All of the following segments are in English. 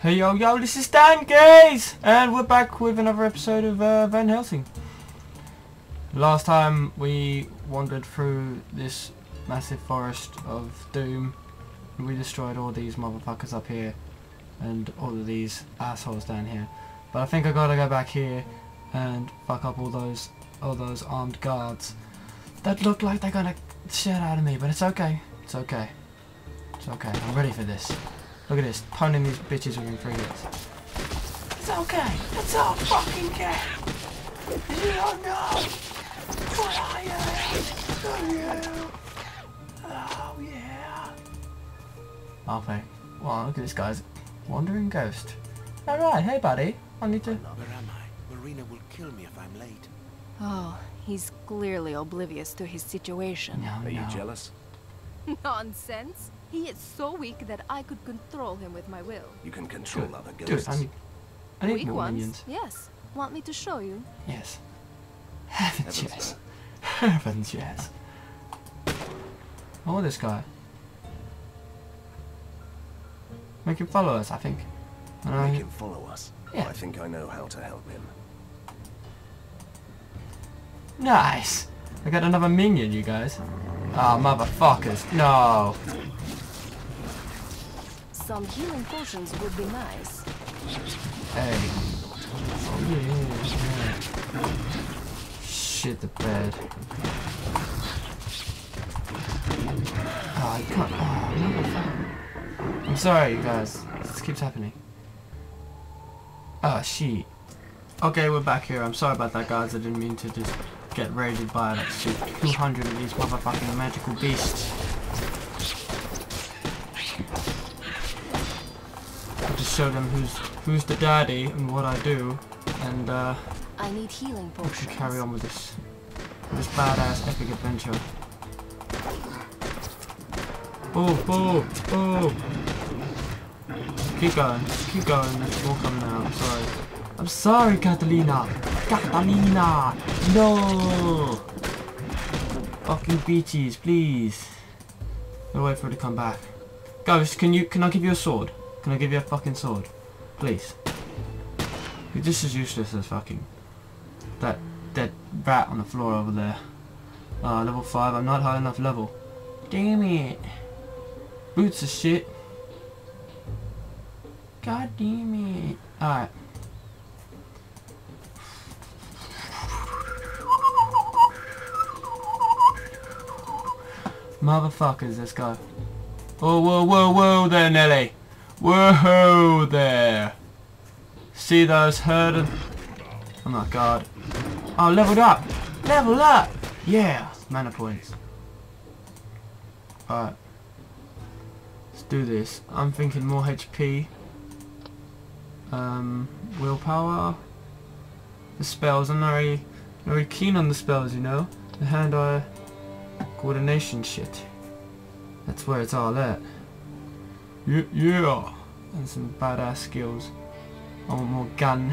Hey yo yo, this is Dan Geez, and we're back with another episode of Van Helsing. Last time we wandered through this massive forest of doom. We destroyed all these motherfuckers up here, and all of these assholes down here. But I think I gotta go back here and fuck up all those armed guards that look like they're gonna shit out of me. But it's okay. It's okay. It's okay. I'm ready for this. Look at this, pounding these bitches within 3 minutes. It's okay, it's all fucking game. You don't know. What are you? Oh yeah. Okay. Wow, look at this guy's wandering ghost. Alright, hey buddy. I need to... Where am I? Marina will kill me if I'm late. Oh, he's clearly oblivious to his situation. No, are you jealous? Nonsense. He is so weak that I could control him with my will. You can control other ghosts. Dude, I need more minions. Yes. Want me to show you? Yes. Heavens, yes. Heavens, yes. Oh, this guy. Make him follow us, I think. Make him follow us? Yeah. I think I know how to help him. Nice. I got another minion, you guys. Oh, motherfuckers. No. Some healing potions would be nice. Hey. Yeah. Shit the bed. Oh, I can't. Oh, I'm sorry, you guys. This keeps happening. Oh, shit. Okay, we're back here. I'm sorry about that, guys. I didn't mean to just get raided by like 200 of these motherfucking magical beasts. Show them who's the daddy and what I do, and I need healing potions. We should carry on with this badass epic adventure. Oh, oh, oh! Keep going. There's more coming out. I'm sorry. I'm sorry, Catalina. Catalina, no! Fucking beaches, please. No way for her to come back. Ghost, can I give you a sword? Can I give you a fucking sword? Please. You're just as useless as fucking that dead rat on the floor over there. Level 5, I'm not high enough level. Damn it. Boots of shit. God damn it. Alright. Motherfuckers, let's go. Oh, whoa, whoa, whoa there, Nelly. Whoa there! See those herded? Oh my god. Oh, leveled up! Level up! Yeah! Mana points. Alright. Let's do this. I'm thinking more HP. Willpower. The spells. I'm not really keen on the spells, you know? The hand-eye coordination shit. That's where it's all at. Yeah, and some badass skills. I want more gun.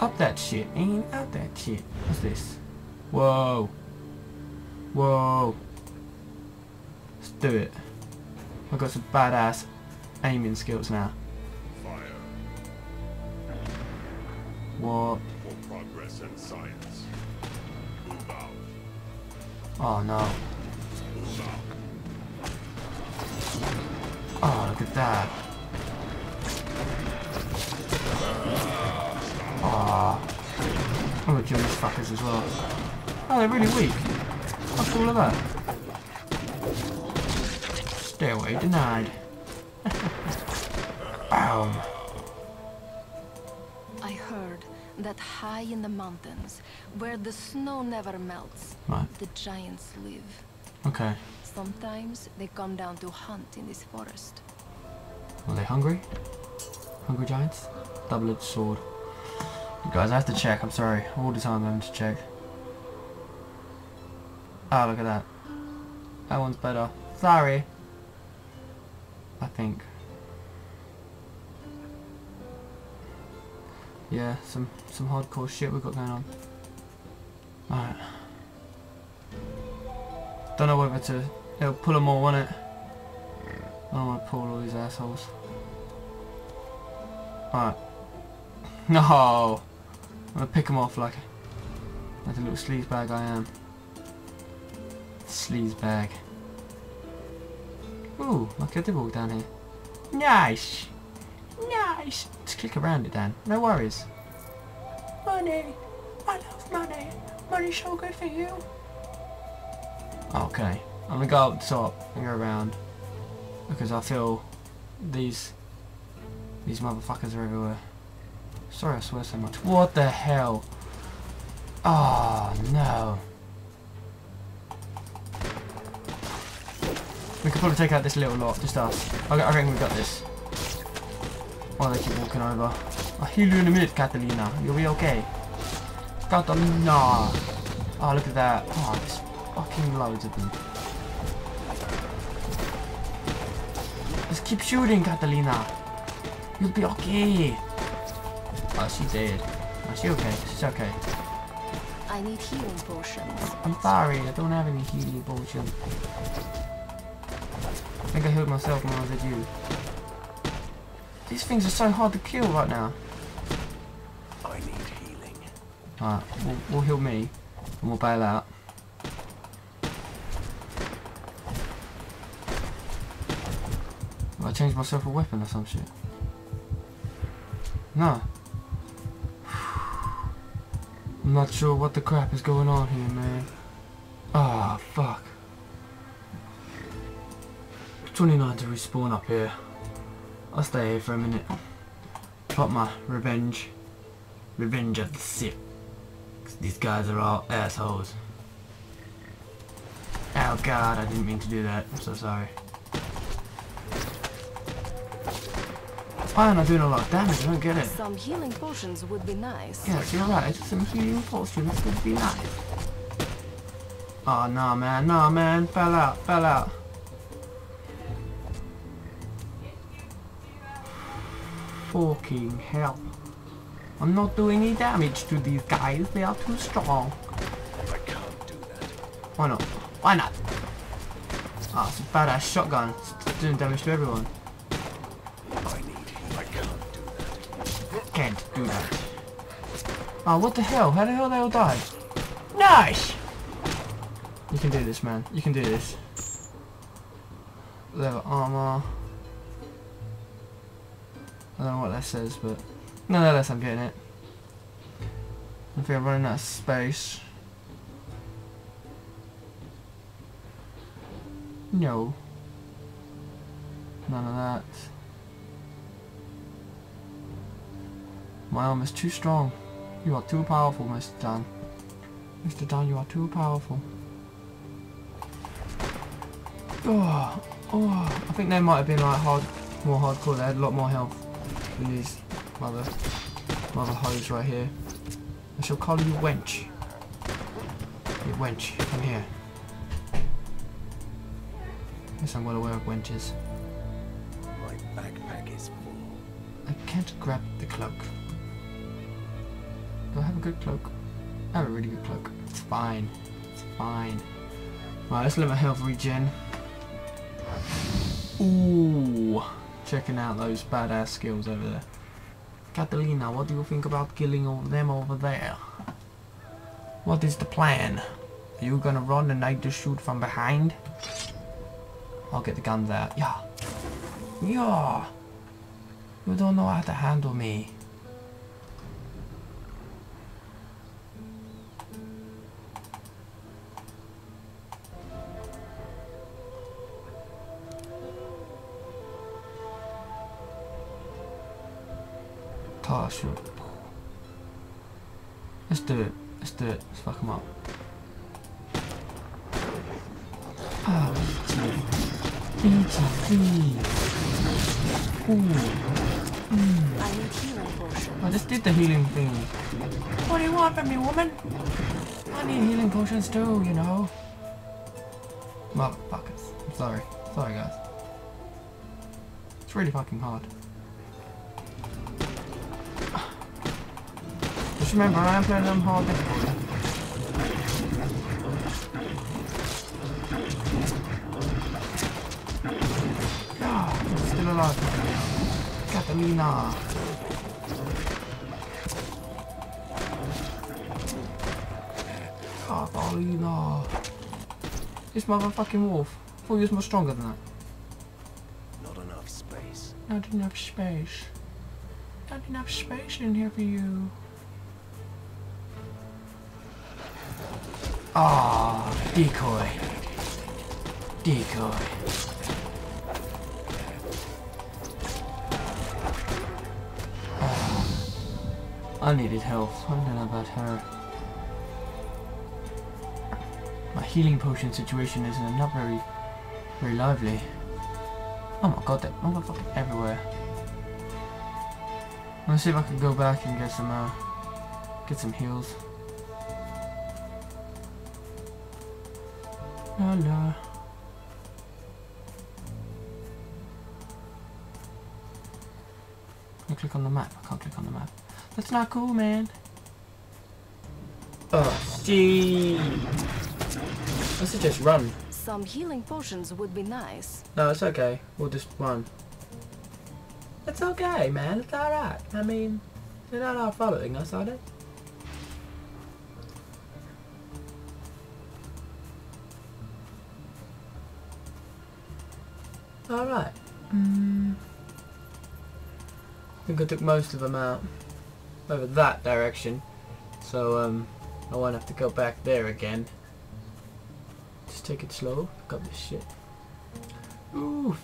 Up that shit, man. Up that shit. What's this? Whoa. Whoa. Let's do it. I've got some badass aiming skills now. Fire. What? For progress and science. Move out. Oh no. Move out. Oh, look at that. Oh, I'm gonna kill these fuckers as well. Oh, they're really weak. What's all of that? Stairway denied. Boom. I heard that high in the mountains, where the snow never melts, the giants live. Okay. Sometimes they come down to hunt in this forest. Are they hungry? Hungry giants? Double-edged sword. You guys, I have to check. I'm sorry. All the time I have to check. Oh, look at that. That one's better. Sorry. I think. Yeah, some hardcore shit we've got going on. Alright. Don't know whether to... It'll pull them all, won't it? I don't want to pull all these assholes. Alright. No! I'm gonna pick him off like a little sleazebag I am. Sleazebag. Ooh, like a dibble down here. Nice! Nice! Just click around it, Dan. No worries. Money! I love money! Money's so good for you! Okay. I'm gonna go up the top and go around. Because I feel these motherfuckers are everywhere. Sorry I swear so much. What the hell? Oh no. We could probably take out this little lot, just us. I think we've got this. Oh, they keep walking over. I'll heal you in a minute, Catalina. You'll be okay. Catalina. Oh, look at that. Oh, there's fucking loads of them. Just keep shooting, Catalina. You'll be okay. Oh, she's dead. Oh, she's okay. She's okay. I need healing potions. I'm sorry, I don't have any healing potion. I think I healed myself more than you. These things are so hard to kill right now. I need healing. Alright, we'll heal me and we'll bail out. Will I change myself a weapon or some shit? No. I'm not sure what the crap is going on here, man. Ah, oh, fuck. 29 to respawn up here. I'll stay here for a minute. Pop my revenge. Revenge of the Sith. These guys are all assholes. Oh god, I didn't mean to do that. I'm so sorry. Why am I doing a lot of damage? I don't get it. Some healing potions would be nice. Yes, you're right. Some healing potions would be nice. Oh, nah, man. Nah, man. Fell out. Fell out. Fucking hell. I'm not doing any damage to these guys. They are too strong. I can't do that. Why not? Why not? Ah, oh, it's a badass shotgun. It's doing damage to everyone. Can't do that. Oh, what the hell? How the hell they all died? Nice! You can do this, man. You can do this. Level armor. I don't know what that says, but nonetheless, I'm getting it. I think I'm running out of space. No. None of that. My arm is too strong. You are too powerful, Mr. Dan. Mr. Dan, you are too powerful. Oh, oh. I think they might have been like more hardcore. They had a lot more health than these mother hoes right here. I shall call you Wench. You Wench, come here. Yes, I'm well aware of wenches. My backpack is full. I can't grab the cloak. Do I have a good cloak? I have a really good cloak. It's fine. It's fine. Right, let's let my health regen. Ooh. Checking out those badass skills over there. Catalina, what do you think about killing all of them over there? What is the plan? Are you gonna run and I just shoot from behind? I'll get the guns out. Yeah. Yeah. You don't know how to handle me. Oh, shoot. Let's do it. Let's do it. Let's fuck him up. Oh, I just did the healing thing. What do you want from me, woman? I need healing potions too, you know. Motherfuckers. I'm sorry. Sorry, guys. It's really fucking hard. Remember, I am playing on hard difficulty. God, I'm still alive. Catalina. Catalina. This motherfucking wolf. I thought he was much stronger than that. Not enough space. Not enough space. Not enough space in here for you. Ah, oh, decoy. Decoy. Oh, I needed health. I don't know about her. My healing potion situation is not very lively. Oh my god, they're motherfucking everywhere. Let's see if I can go back and get some heals. Hello. Can I click on the map? I can't click on the map. That's not cool, man. Oh, gee. I suggest run. Some healing potions would be nice. No, it's okay. We'll just run. It's okay, man. It's alright. I mean, they're not all following us, are they? Alright. I think I took most of them out over that direction, so I won't have to go back there again. Just take it slow, pick up this shit. Ooh,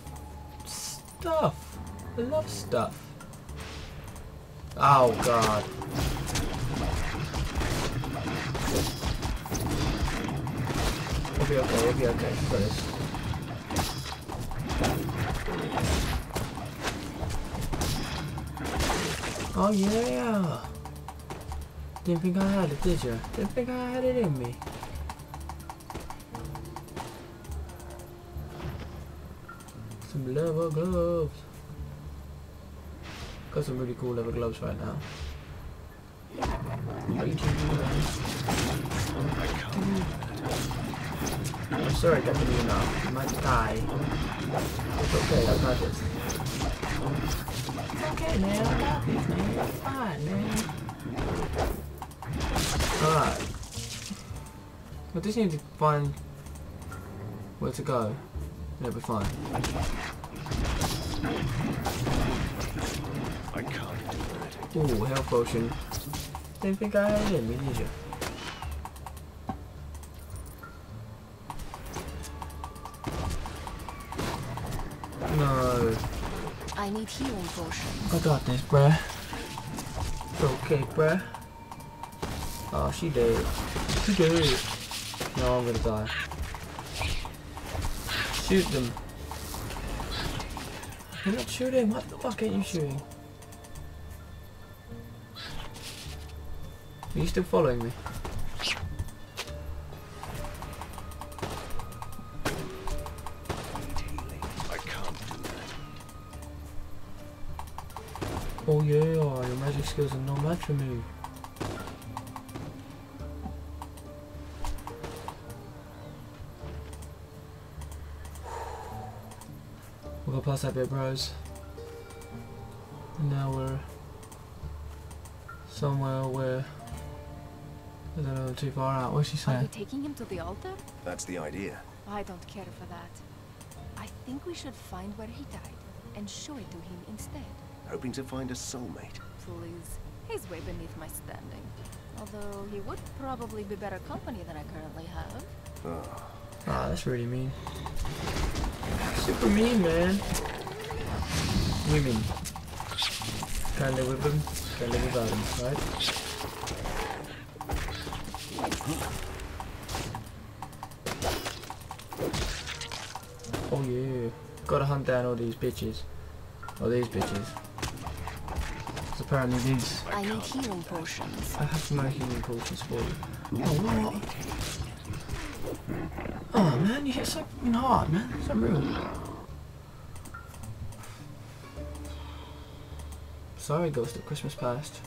stuff! I love stuff. Oh god. We'll be okay, we'll be okay. Got this. Oh yeah! Didn't think I had it, did you? Didn't think I had it in me. Some leather gloves. Got some really cool leather gloves right now. I'm sorry, Catalina. I might die. It's okay, I got this. It's okay, man. I got this, man. That's fine, man. Alright. I just need to find where to go. It'll be fine. I can't do that. Ooh, health potion. Didn't think I had it in me, did you? No. I need healing potion. I got this, bruh. It's okay, bruh. Oh, she did. She did. No, I'm gonna die. Shoot them. You're not shooting. What the fuck are you shooting? Are you still following me? Oh yeah, your magic skills are no match for me. We'll go past that bit, bros. And now we're somewhere where I don't know, too far out. What's she saying? Are we taking him to the altar? That's the idea. I don't care for that. I think we should find where he died and show it to him instead. Hoping to find a soulmate. Please, he's way beneath my standing. Although he would probably be better company than I currently have. Oh. Ah, that's really mean. Super mean, man. Women. Can't live with them. Can't live without them, right? Oh yeah. Gotta hunt down all these bitches. Oh, these bitches. Apparently these. I need healing potions. I have no healing potions for you. Oh, what? Oh man, you hit so fucking hard, man. It's unreal. Sorry, Ghost of Christmas Past.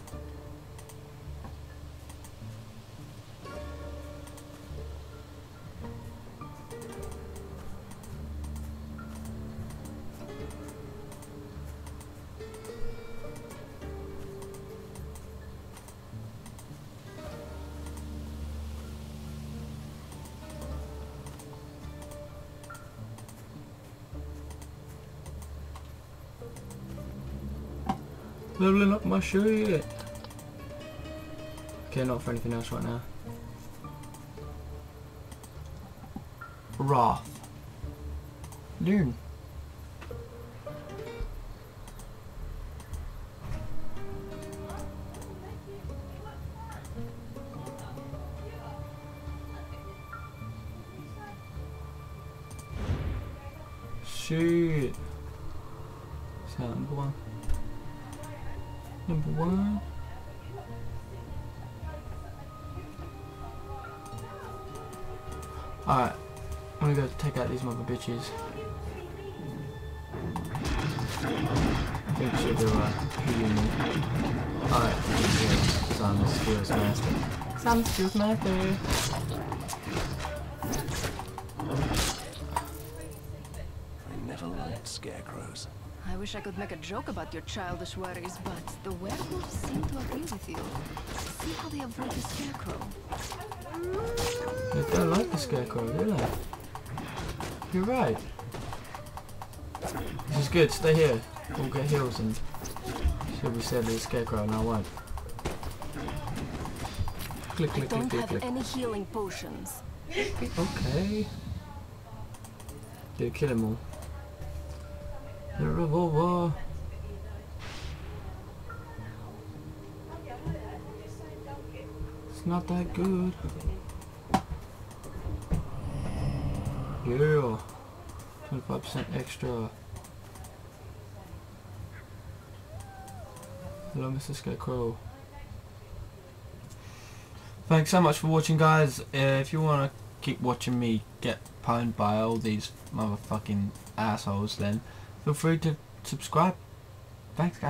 Leveling up my shit. Okay, not for anything else right now. Wrath. Dune. Shit. So number one. Number one. Alright. I'm gonna go take out these mother bitches. I think she'll do alright, yeah. So I'm a skills master. So I'm a skills master. I never liked scarecrows. I wish I could make a joke about your childish worries, but the werewolves seem to agree with you. See how they avoid the scarecrow. They don't like the scarecrow, do they? You're right. This is good, stay here. We'll get heals and she'll be scared of the scarecrow and I won't. Click, click, click, click, click. I don't have any healing potions. Okay. Dude, kill them all. The revolver. It's not that good. Yeah, 25% extra. Hello, Mr. Scarecrow. Thanks so much for watching, guys. If you want to keep watching me get pwned by all these motherfucking assholes, then feel free to subscribe. Thanks, guys.